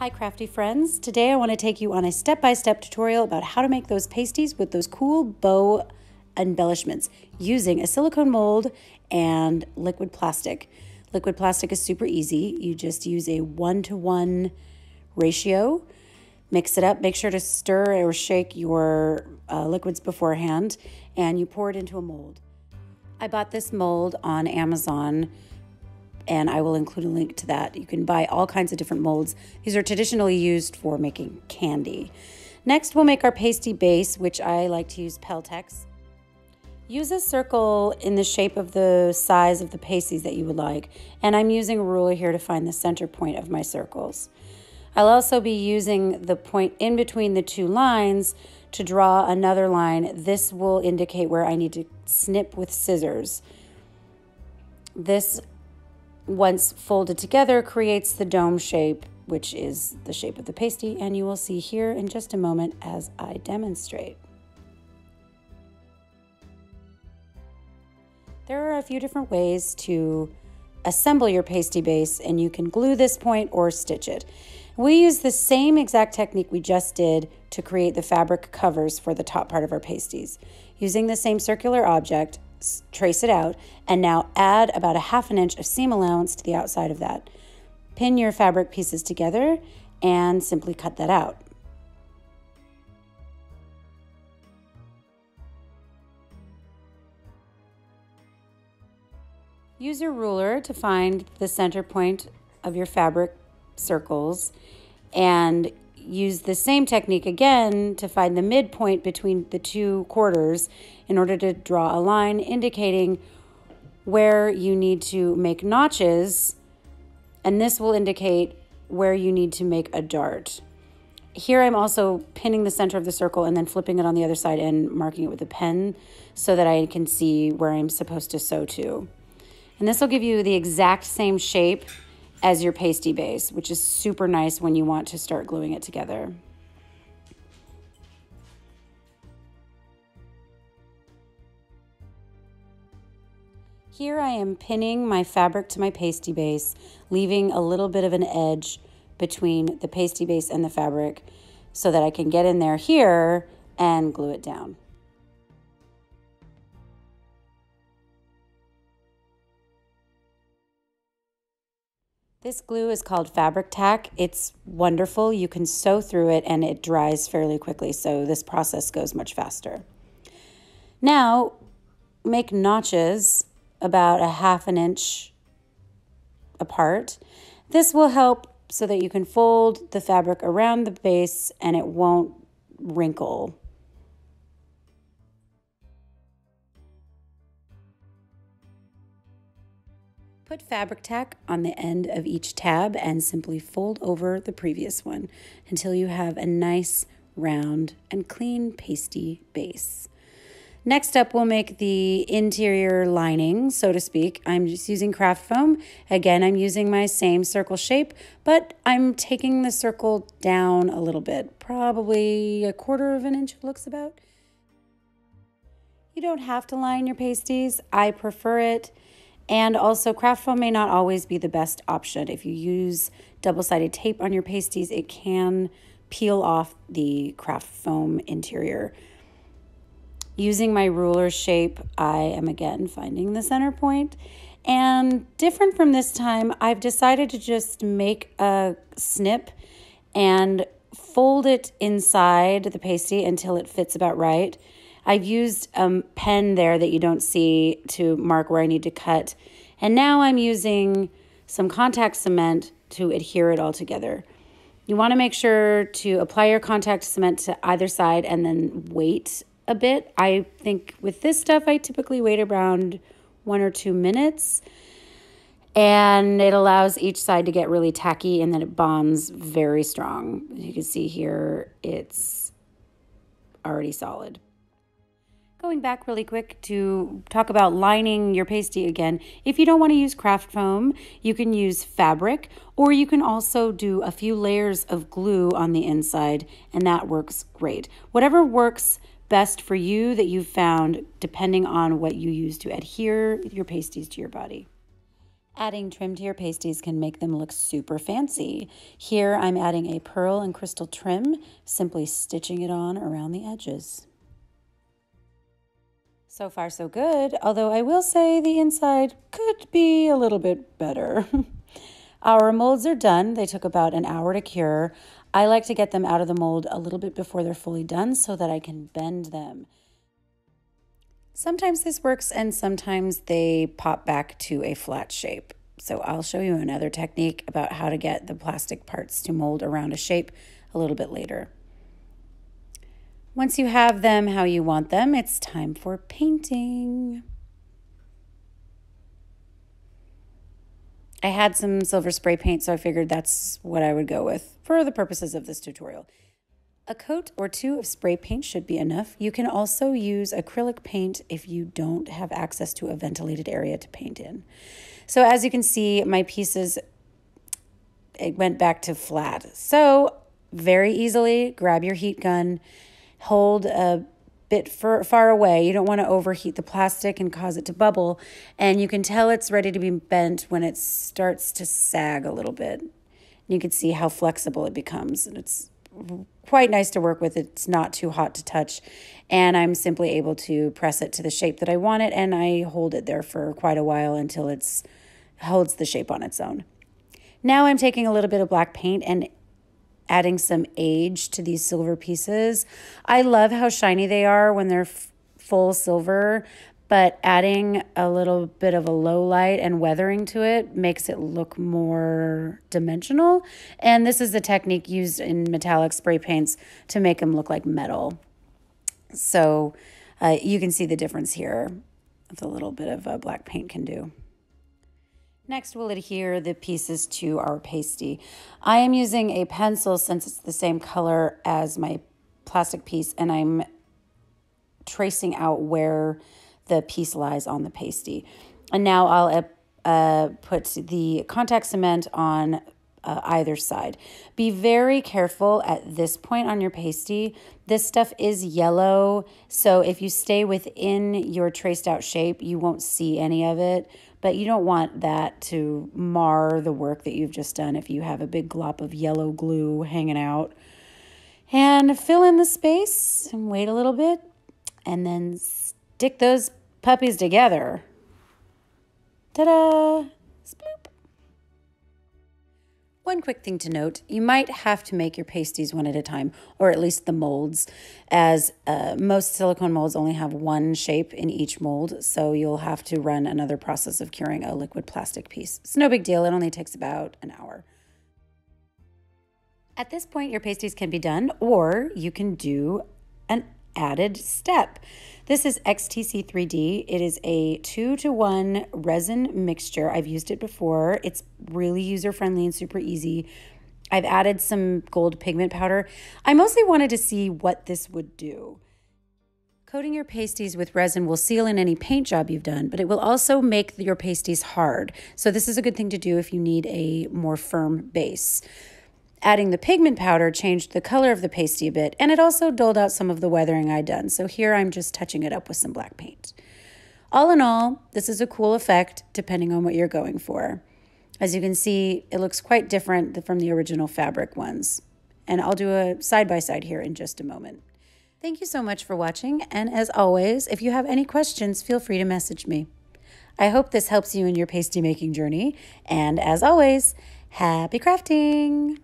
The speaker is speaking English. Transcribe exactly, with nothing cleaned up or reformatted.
Hi crafty friends, today I want to take you on a step-by-step tutorial about how to make those pasties with those cool bow embellishments using a silicone mold and liquid plastic. Liquid plastic is super easy. You just use a one-to-one ratio, mix it up, make sure to stir or shake your uh, liquids beforehand, and you pour it into a mold. I bought this mold on Amazon, and I will include a link to that. You can buy all kinds of different molds. These are traditionally used for making candy. Next, we'll make our pasty base, which I like to use Peltex. Use a circle in the shape of the size of the pasties that you would like. And I'm using a ruler here to find the center point of my circles. I'll also be using the point in between the two lines to draw another line. This will indicate where I need to snip with scissors. This, once folded together, creates the dome shape, which is the shape of the pasty, and you will see here in just a moment as I demonstrate. There are a few different ways to assemble your pasty base, and you can glue this point or stitch it. We use the same exact technique we just did to create the fabric covers for the top part of our pasties. Using the same circular object, trace it out, and now add about a half an inch of seam allowance to the outside of that. Pin your fabric pieces together and simply cut that out. Use your ruler to find the center point of your fabric circles, and use the same technique again to find the midpoint between the two quarters in order to draw a line indicating where you need to make notches, and this will indicate where you need to make a dart. Here I'm also pinning the center of the circle and then flipping it on the other side and marking it with a pen so that I can see where I'm supposed to sew to. And this will give you the exact same shape as your pasty base, which is super nice when you want to start gluing it together. Here I am pinning my fabric to my pasty base, leaving a little bit of an edge between the pasty base and the fabric so that I can get in there here and glue it down. This glue is called Fabric Tack. It's wonderful. You can sew through it and it dries fairly quickly, so this process goes much faster. Now, make notches about a half an inch apart. This will help so that you can fold the fabric around the base and it won't wrinkle. Put Fabric Tack on the end of each tab and simply fold over the previous one until you have a nice, round, and clean pasty base. Next up, we'll make the interior lining, so to speak. I'm just using craft foam. Again, I'm using my same circle shape, but I'm taking the circle down a little bit, probably a quarter of an inch, it looks about. You don't have to line your pasties. I prefer it. And also, craft foam may not always be the best option. If you use double-sided tape on your pasties, it can peel off the craft foam interior. Using my ruler shape, I am again finding the center point. And different from this time, I've decided to just make a snip and fold it inside the pasty until it fits about right. I've used a pen there that you don't see to mark where I need to cut. And now I'm using some contact cement to adhere it all together. You want to make sure to apply your contact cement to either side and then wait a bit. I think with this stuff, I typically wait around one or two minutes. And it allows each side to get really tacky, and then it bonds very strong. As you can see here, it's already solid. Going back really quick to talk about lining your pasty again, if you don't want to use craft foam, you can use fabric, or you can also do a few layers of glue on the inside, and that works great. Whatever works best for you that you've found, depending on what you use to adhere your pasties to your body. Adding trim to your pasties can make them look super fancy. Here I'm adding a pearl and crystal trim, simply stitching it on around the edges. So far so good, although I will say the inside could be a little bit better. Our molds are done. They took about an hour to cure. I like to get them out of the mold a little bit before they're fully done so that I can bend them. Sometimes this works and sometimes they pop back to a flat shape. So I'll show you another technique about how to get the plastic parts to mold around a shape a little bit later. Once you have them how you want them, it's time for painting. I had some silver spray paint, so I figured that's what I would go with for the purposes of this tutorial. A coat or two of spray paint should be enough. You can also use acrylic paint if you don't have access to a ventilated area to paint in. So as you can see, my pieces, it went back to flat. So very easily, grab your heat gun, hold a bit far, far away. You don't want to overheat the plastic and cause it to bubble. And you can tell it's ready to be bent when it starts to sag a little bit. And you can see how flexible it becomes. And it's quite nice to work with. It's not too hot to touch. And I'm simply able to press it to the shape that I want it. And I hold it there for quite a while until it's holds the shape on its own. Now I'm taking a little bit of black paint and adding some age to these silver pieces. I love how shiny they are when they're full silver, but adding a little bit of a low light and weathering to it makes it look more dimensional. And this is the technique used in metallic spray paints to make them look like metal. So uh, you can see the difference here of the little bit of uh, black paint can do. Next, we'll adhere the pieces to our pasty. I am using a pencil since it's the same color as my plastic piece, and I'm tracing out where the piece lies on the pasty. And now I'll uh, put the contact cement on uh, either side. Be very careful at this point on your pasty. This stuff is yellow, so if you stay within your traced out shape, you won't see any of it. But you don't want that to mar the work that you've just done if you have a big glop of yellow glue hanging out. And fill in the space and wait a little bit and then stick those puppies together. Ta-da! Sploop! One quick thing to note, you might have to make your pasties one at a time, or at least the molds, as uh, most silicone molds only have one shape in each mold, so you'll have to run another process of curing a liquid plastic piece. It's no big deal, it only takes about an hour. At this point, your pasties can be done, or you can do an added step. This is X T C three D. It is a two to one resin mixture. I've used it before. It's really user-friendly and super easy. I've added some gold pigment powder. I mostly wanted to see what this would do. Coating your pasties with resin will seal in any paint job you've done, but it will also make your pasties hard. So this is a good thing to do if you need a more firm base. Adding the pigment powder changed the color of the pasty a bit, and it also doled out some of the weathering I'd done, so here I'm just touching it up with some black paint. All in all, this is a cool effect depending on what you're going for. As you can see, it looks quite different from the original fabric ones, and I'll do a side-by-side here in just a moment. Thank you so much for watching, and as always, if you have any questions, feel free to message me. I hope this helps you in your pasty making journey, and as always, happy crafting!